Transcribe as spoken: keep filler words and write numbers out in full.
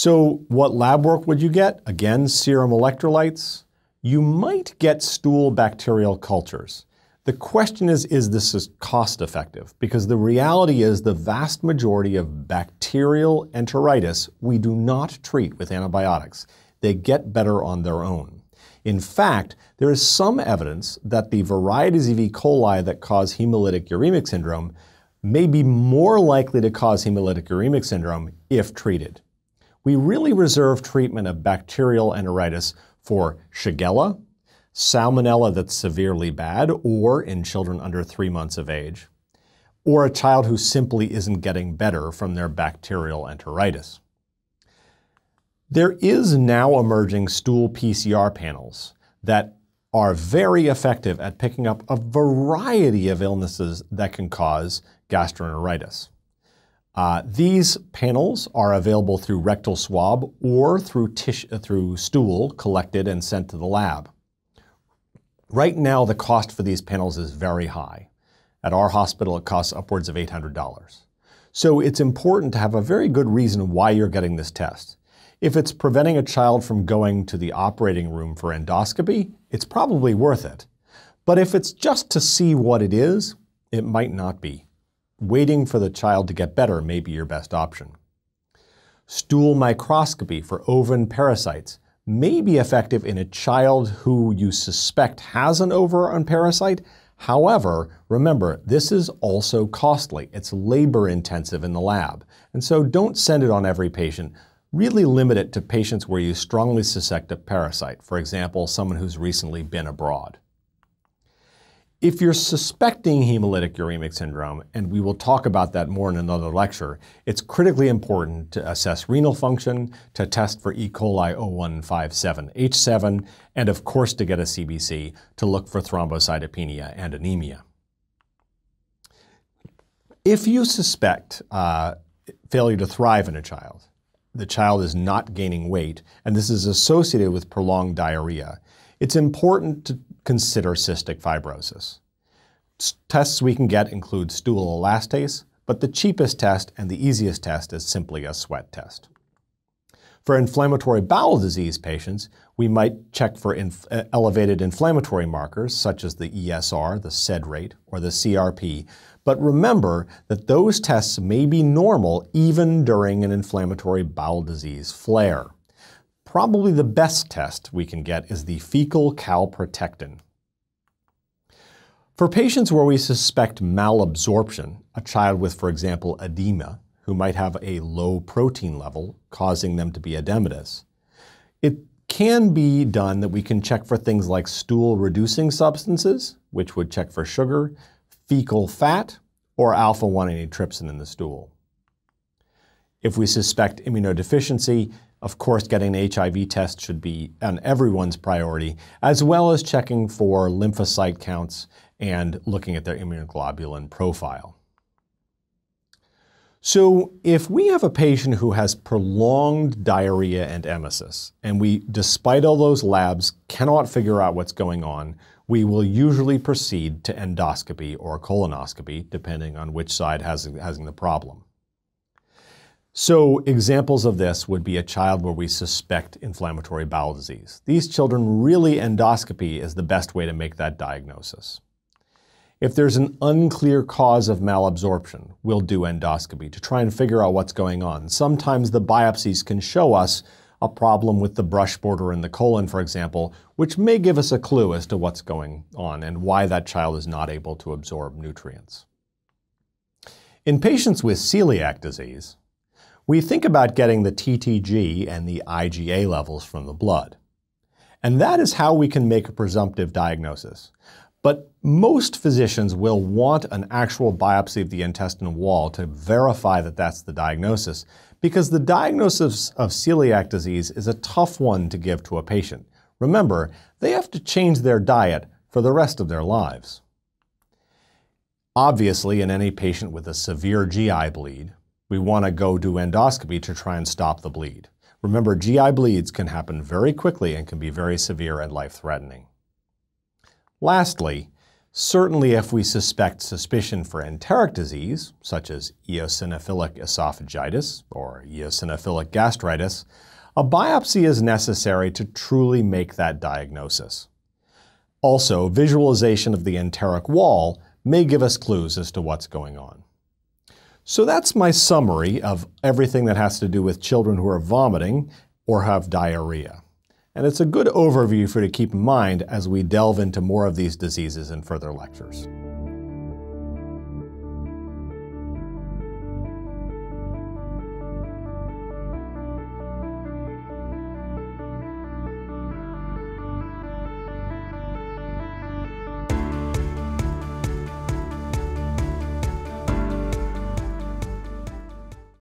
So what lab work would you get? Again, serum electrolytes. You might get stool bacterial cultures. The question is, is this cost effective? Because the reality is the vast majority of bacterial enteritis we do not treat with antibiotics. They get better on their own. In fact, there is some evidence that the varieties of E. coli that cause hemolytic uremic syndrome may be more likely to cause hemolytic uremic syndrome if treated. We really reserve treatment of bacterial enteritis for Shigella, Salmonella that's severely bad, or in children under three months of age, or a child who simply isn't getting better from their bacterial enteritis. There is now emerging stool P C R panels that are very effective at picking up a variety of illnesses that can cause gastroenteritis. Uh, these panels are available through rectal swab or through, through stool collected and sent to the lab. Right now, the cost for these panels is very high. At our hospital, it costs upwards of eight hundred dollars. So it's important to have a very good reason why you're getting this test. If it's preventing a child from going to the operating room for endoscopy, it's probably worth it. But if it's just to see what it is, it might not be. Waiting for the child to get better may be your best option. Stool microscopy for ovan parasites may be effective in a child who you suspect has an ovarian parasite. However, remember, this is also costly. It's labor intensive in the lab. And so don't send it on every patient. Really limit it to patients where you strongly suspect a parasite. For example, someone who's recently been abroad. If you're suspecting hemolytic uremic syndrome, and we will talk about that more in another lecture, it's critically important to assess renal function, to test for E. coli O one five seven H seven, and of course to get a C B C to look for thrombocytopenia and anemia. If you suspect uh, failure to thrive in a child, the child is not gaining weight, and this is associated with prolonged diarrhea, it's important to consider cystic fibrosis. Tests we can get include stool elastase, but the cheapest test and the easiest test is simply a sweat test. For inflammatory bowel disease patients, we might check for inf elevated inflammatory markers such as the E S R, the S E D rate, or the C R P, but remember that those tests may be normal even during an inflammatory bowel disease flare. Probably the best test we can get is the fecal calprotectin. For patients where we suspect malabsorption, a child with, for example, edema, who might have a low protein level causing them to be edematous, it can be done that we can check for things like stool-reducing substances, which would check for sugar, fecal fat, or alpha one antitrypsin in the stool. If we suspect immunodeficiency, of course, getting an H I V test should be on everyone's priority, as well as checking for lymphocyte counts and looking at their immunoglobulin profile. So if we have a patient who has prolonged diarrhea and emesis, and we, despite all those labs, cannot figure out what's going on, we will usually proceed to endoscopy or colonoscopy, depending on which side has, has the problem. So examples of this would be a child where we suspect inflammatory bowel disease. These children, really endoscopy is the best way to make that diagnosis. If there's an unclear cause of malabsorption, we'll do endoscopy to try and figure out what's going on. Sometimes the biopsies can show us a problem with the brush border in the colon, for example, which may give us a clue as to what's going on and why that child is not able to absorb nutrients. In patients with celiac disease, we think about getting the T T G and the I G A levels from the blood. And that is how we can make a presumptive diagnosis. But most physicians will want an actual biopsy of the intestinal wall to verify that that's the diagnosis, because the diagnosis of celiac disease is a tough one to give to a patient. Remember, they have to change their diet for the rest of their lives. Obviously, in any patient with a severe G I bleed, we want to go do endoscopy to try and stop the bleed. Remember, G I bleeds can happen very quickly and can be very severe and life-threatening. Lastly, Certainly if we suspect suspicion for enteric disease, such as eosinophilic esophagitis or eosinophilic gastritis, a biopsy is necessary to truly make that diagnosis. Also, visualization of the enteric wall may give us clues as to what's going on. So that's my summary of everything that has to do with children who are vomiting or have diarrhea. And it's a good overview for you to keep in mind as we delve into more of these diseases in further lectures.